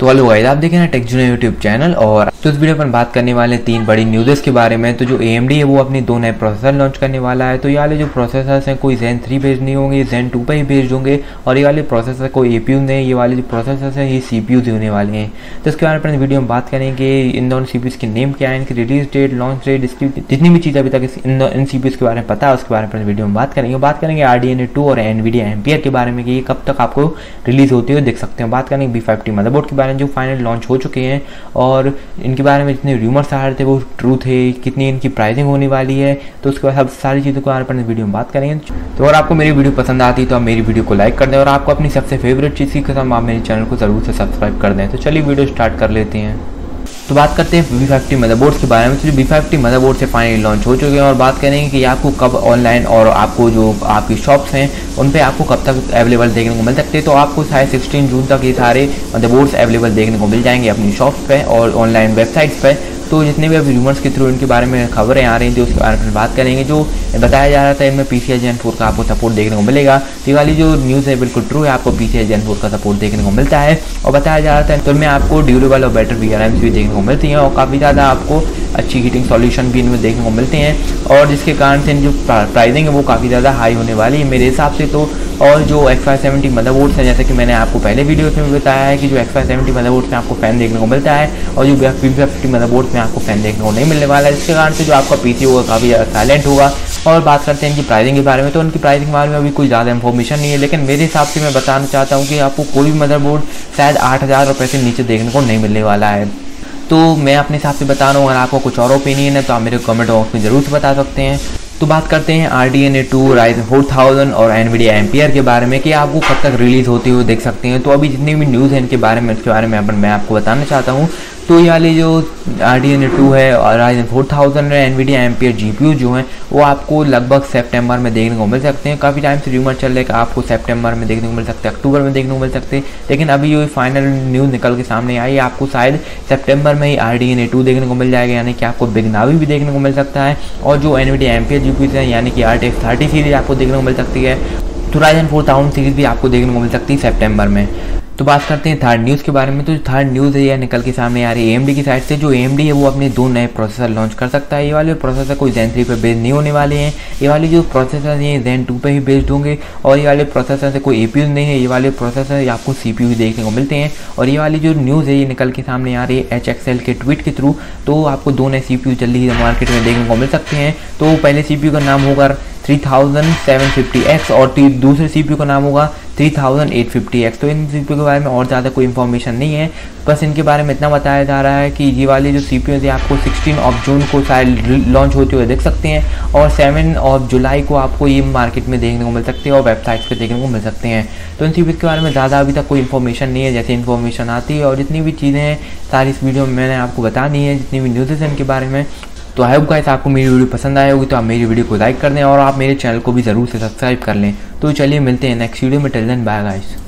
तो hello guys, आप देखें ना टेक जुना यूट्यूब चैनल। और तो इस वीडियो पर बात करने वाले हैं तीन बड़ी न्यूज़ेस के बारे में। तो जो AMD है वो अपने दो नए प्रोसेसर लॉन्च करने वाला है। तो ये वाले जो प्रोसेसर्स हैं कोई Zen 3 बेस्ड नहीं होंगे, Zen 2 पर ही बेस्ड होंगे। और ये वाले प्रोसेसर कोई APU नहीं, ये वाले जो प्रोसेसर्स हैं ये CPU से होने वाले हैं। तो इसके बारे में वीडियो में बात करेंगे, इन दोनों CPUs के नेम क्या है, इनकी रिलीज डेट, लॉन्च डेट, इसकी जितनी भी चीज़ अभी तक इन CPUs के बारे में पता है उसके बारे में वीडियो में बात करेंगे। बात करेंगे RDNA 2 और Nvidia एम्पियर के बारे में कि ये कब तक आपको रिलीज़ होते हुए देख सकते हैं। बात करेंगे B550 मदरबोर्ड के जो फाइनल लॉन्च हो चुके हैं और इनके बारे में जितने रूमर्स आ रहे थे वो ट्रूथ है, कितनी इनकी प्राइसिंग होने वाली है। तो उसके बाद सब सारी चीज़ों को अपन इस वीडियो में बात करेंगे। तो अगर आपको मेरी वीडियो पसंद आती है तो आप मेरी वीडियो को लाइक कर दें और आपको अपनी सबसे फेवरेट चीज़ की कसम आप मेरे चैनल को जरूर से सब्सक्राइब कर दें। तो चलिए वीडियो स्टार्ट कर लेते हैं। तो बात करते हैं B550 मदरबोर्ड्स के बारे में। तो जो B550 मदरबोर्ड से फाइनली लॉन्च हो चुके हैं और बात करेंगे कि आपको कब ऑनलाइन और आपको जो आपकी शॉप्स हैं उन पे आपको कब तक अवेलेबल देखने को मिल सकते हैं। तो आपको शायद 16 जून तक ये सारे मदरबोर्ड्स अवेलेबल देखने को मिल जाएंगे अपनी शॉप्स पे और ऑनलाइन वेबसाइट्स पे। तो जितने भी अभी रूमर्स के थ्रू इनके बारे में खबरें आ रही थी उसके बारे में बात करेंगे। जो बताया जा रहा था इनमें PCIe Gen 4 का आपको सपोर्ट देखने को मिलेगा, तो ये वाली जो न्यूज़ है बिल्कुल ट्रू है, आपको PCIe Gen 4 का सपोर्ट देखने को मिलता है। और बताया जा रहा था तो इनमें आपको ड्यूरेबल और बेटर VRM भी देखने को मिलती हैं और काफ़ी ज़्यादा आपको अच्छी हीटिंग सॉल्यूशन भी इनमें देखने को मिलते हैं और जिसके कारण से इन जो प्राइसिंग है वो काफ़ी ज़्यादा हाई होने वाली है मेरे हिसाब से। तो और जो X570 मदरबोर्ड्स हैं, जैसे कि मैंने आपको पहले वीडियोस में बताया है कि जो X570 मदरबोर्ड्स में आपको फैन देखने को मिलता है और जो B550 मदरबोर्ड्स में आपको फैन देखने को नहीं मिलने वाला है, जिसके कारण से जो आपका पीसी होगा काफ़ी ज़्यादा साइलेंट होगा। और बात करते हैं इनकी प्राइसिंग के बारे में। तो उनकी प्राइसिंग के बारे में अभी कोई ज़्यादा इन्फॉर्मेशन नहीं है, लेकिन मेरे हिसाब से मैं बताना चाहता हूँ कि आपको कोई भी मदरबोर्ड शायद 8,000 रुपये से नीचे देखने को नहीं मिलने वाला है। तो मैं अपने हिसाब से बता रहा हूँ, अगर आपको कुछ और ओपिनियन है तो आप मेरे कमेंट बॉक्स में ज़रूर से बता सकते हैं। तो बात करते हैं RDNA 2, Ryzen 4000 और Nvidia Ampere के बारे में कि आपको कब तक रिलीज़ होते हुए देख सकते हैं। तो अभी जितनी भी न्यूज़ है इनके बारे में उसके बारे में मैं आपको बताना चाहता हूँ। तो ये वाले जो RDNA 2 है और Ryzen 4000 है, Nvidia Ampere GPU जो हैं वो आपको लगभग सितंबर में देखने को मिल सकते हैं। काफ़ी टाइम से रूमर चल रहा है कि आपको सितंबर में देखने को मिल सकते हैं, अक्टूबर में देखने को मिल सकते हैं, लेकिन अभी जो फाइनल न्यूज़ निकल के सामने आई आपको शायद सितंबर में ही RDNA 2 देखने को मिल जाएगा, यानी कि आपको बिग नावी भी देखने को मिल सकता है। और जो Nvidia Ampere GPU है यानी कि RTX 30 सीरीज आपको देखने को मिल सकती है, तो Ryzen 4000 सीरीज भी आपको देखने को मिल सकती है सितंबर में। तो बात करते हैं थर्ड न्यूज़ के बारे में। तो जो थर्ड न्यूज़ है यह निकल के सामने आ रही है AMD की साइड से। जो AMD है वो अपने दो नए प्रोसेसर लॉन्च कर सकता है। ये वाले प्रोसेसर कोई Zen 3 पे बेस्ड नहीं होने वाले हैं, ये वाले जो प्रोसेसर हैं Zen 2 पे ही बेस्ड होंगे। और ये वाले प्रोसेसर से कोई APU नहीं है, ये वाले प्रोसेसर आपको CPU देखने को मिलते हैं। और ये वाली जो न्यूज़ है ये निकल के सामने आ रही है HXL के ट्वीट के थ्रू। तो आपको दो नए CPU जल्दी ही मार्केट में देखने को मिल सकते हैं। तो पहले CPU का नाम होगा 3750X और दूसरे CPU का नाम होगा 3850X। तो इन CPU के बारे में और ज़्यादा कोई इन्फॉर्मेशन नहीं है, बस इनके बारे में इतना बताया जा रहा है कि ये वाले जो CPU है आपको 16 जून को शायद लॉन्च होते हुए देख सकते हैं और 7 जुलाई को आपको ये मार्केट में देखने को मिल सकते हैं और वेबसाइट्स पे देखने को मिल सकते हैं। तो इन CPU के बारे में ज़्यादा अभी तक कोई इन्फॉर्मेशन नहीं है, जैसे इन्फॉर्मेशन आती है और जितनी भी चीज़ें हैं सारी इस वीडियो में मैंने आपको बतानी है, जितनी भी न्यूज़ेज़ हैं इनके बारे में। तो आई होप गाइस आपको मेरी वीडियो पसंद आई होगी, तो आप मेरी वीडियो को लाइक कर दें और आप मेरे चैनल को भी ज़रूर से सब्सक्राइब कर लें। तो चलिए मिलते हैं नेक्स्ट वीडियो में। Till then bye guys.